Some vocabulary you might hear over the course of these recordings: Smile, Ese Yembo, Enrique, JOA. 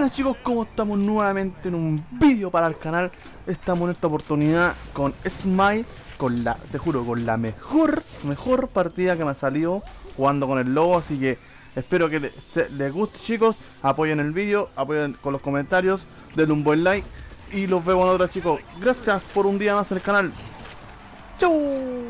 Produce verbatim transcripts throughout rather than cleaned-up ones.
Hola chicos, ¿cómo estamos? Nuevamente en un vídeo para el canal. Estamos en esta oportunidad con Smile, con la, te juro, con la mejor, mejor partida que me ha salido jugando con el logo. Así que espero que le, se, les guste, chicos. Apoyen el vídeo, apoyen con los comentarios, denle un buen like y los vemos en otra, chicos. Gracias por un día más en el canal. Chau.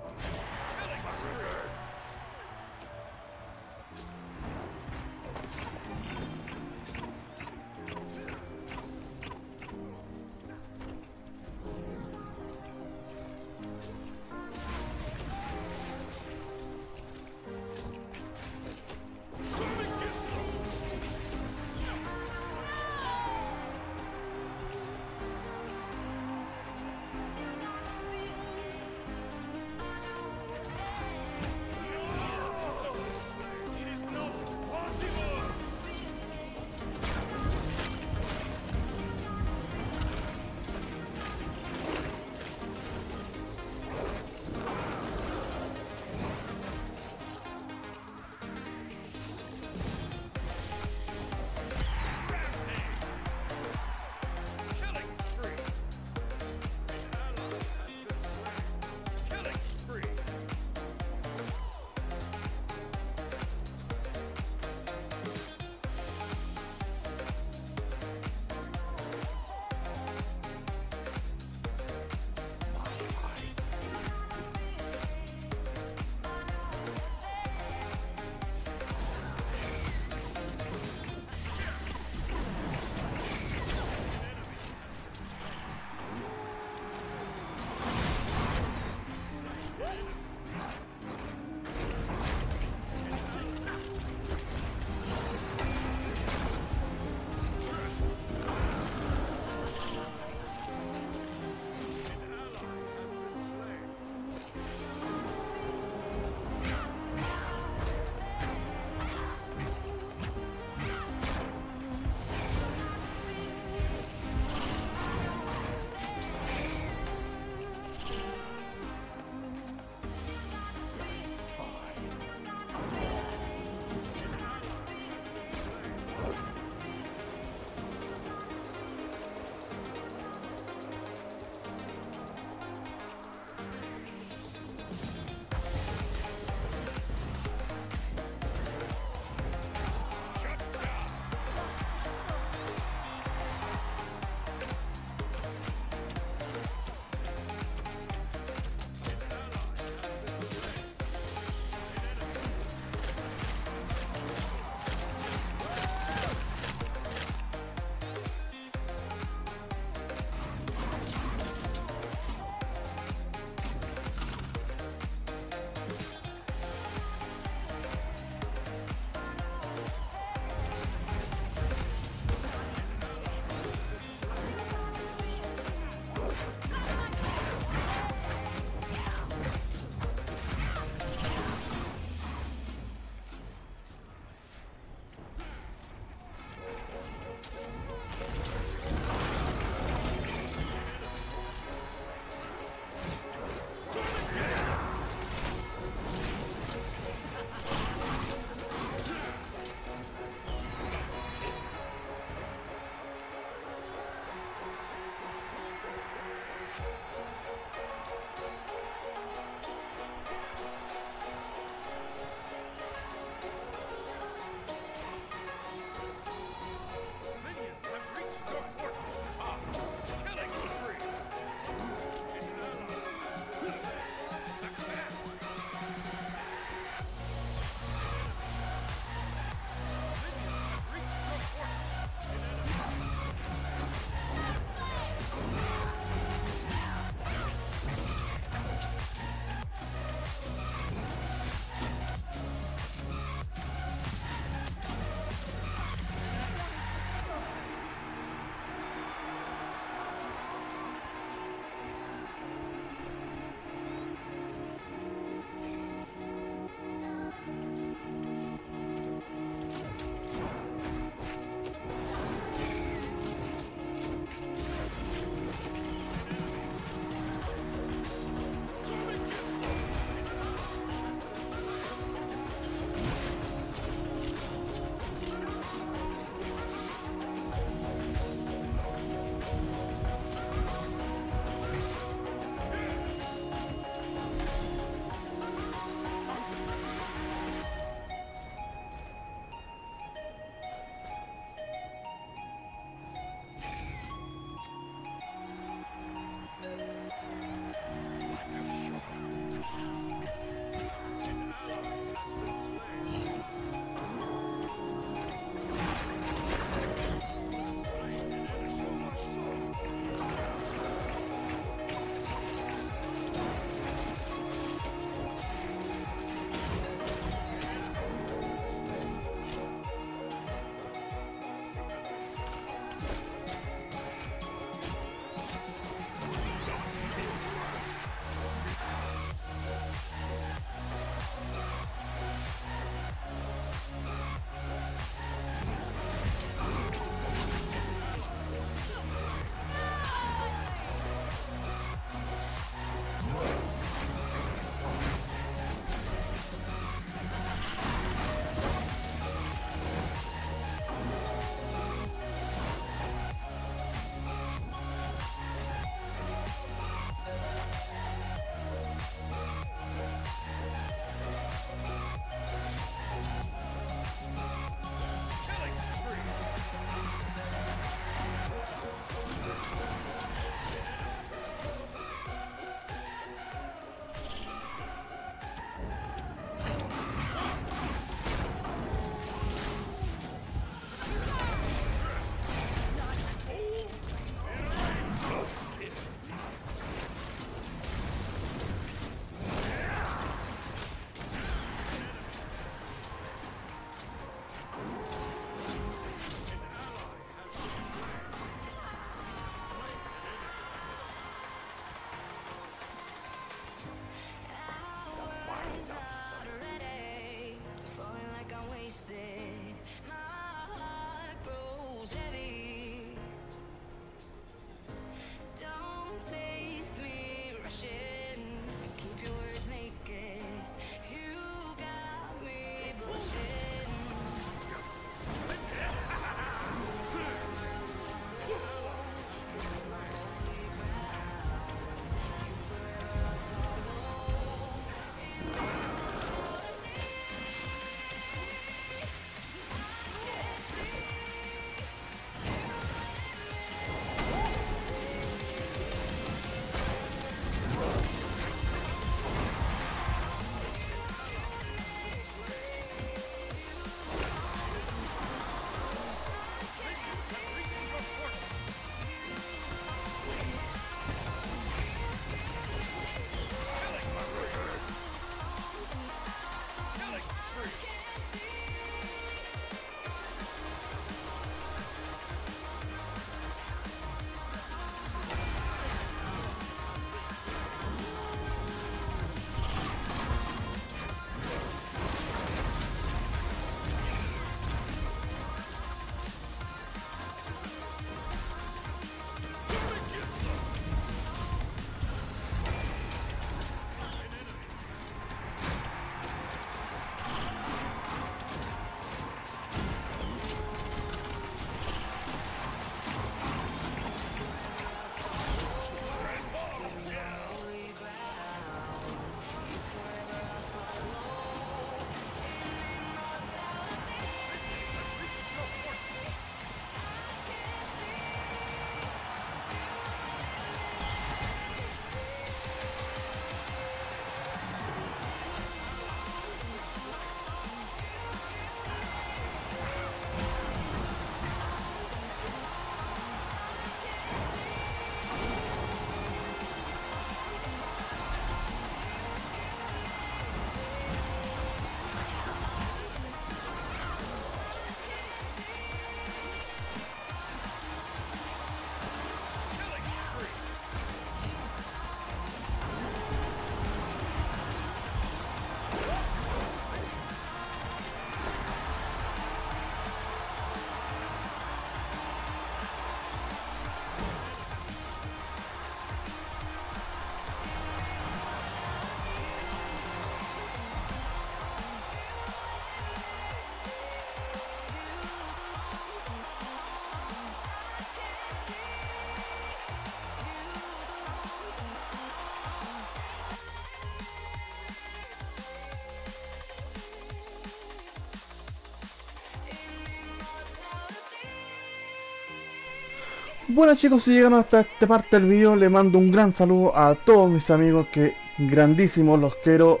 Bueno chicos, si llegaron hasta esta parte del video, le mando un gran saludo a todos mis amigos, que grandísimos, los quiero.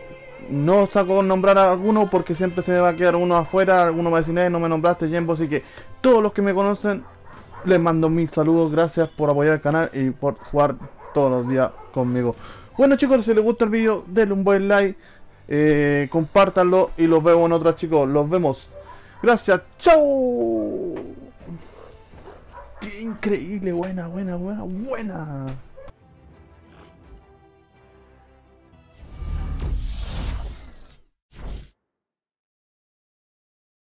No os hago nombrar a alguno porque siempre se me va a quedar uno afuera, alguno va a decir, no me nombraste Yembo, así que todos los que me conocen, les mando mil saludos, gracias por apoyar el canal y por jugar todos los días conmigo. Bueno chicos, si les gusta el video, denle un buen like, eh, compártanlo y los vemos en otra, chicos, los vemos. Gracias, chao. Qué increíble, buena, buena, buena, buena.